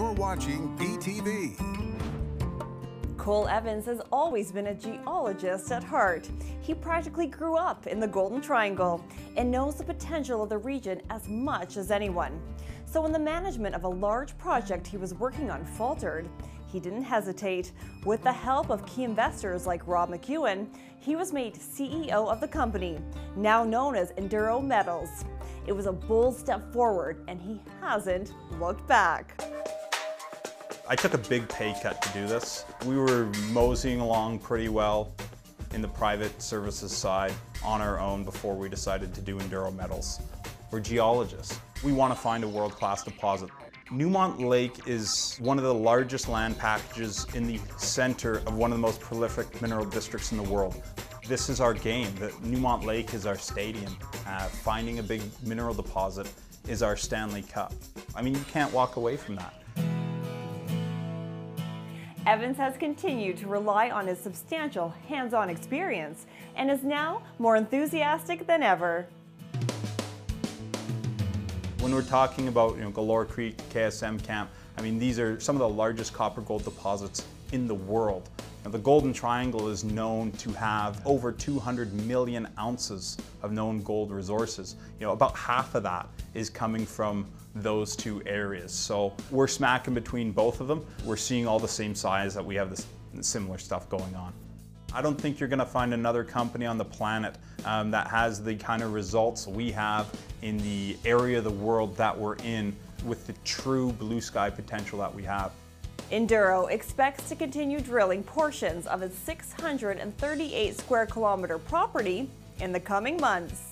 You're watching PTV. Cole Evans has always been a geologist at heart. He practically grew up in the Golden Triangle and knows the potential of the region as much as anyone. So when the management of a large project he was working on faltered, he didn't hesitate. With the help of key investors like Rob McEwen, he was made CEO of the company, now known as Enduro Metals. It was a bold step forward, and he hasn't looked back. I took a big pay cut to do this. We were moseying along pretty well in the private services side on our own before we decided to do Enduro Metals. We're geologists. We want to find a world-class deposit. Newmont Lake is one of the largest land packages in the center of one of the most prolific mineral districts in the world. This is our game. Newmont Lake is our stadium. Finding a big mineral deposit is our Stanley Cup. I mean, you can't walk away from that. Evans has continued to rely on his substantial hands-on experience and is now more enthusiastic than ever. When we're talking about Galore Creek, KSM Camp, I mean, these are some of the largest copper-gold deposits in the world. Now, the Golden Triangle is known to have over 200 million ounces of known gold resources. About half of that is coming from those two areas. So we're smacking between both of them. We're seeing all the same size that we have this similar stuff going on. I don't think you're going to find another company on the planet that has the kind of results we have in the area of the world that we're in with the true blue sky potential that we have. Enduro expects to continue drilling portions of its 638 square kilometer property in the coming months.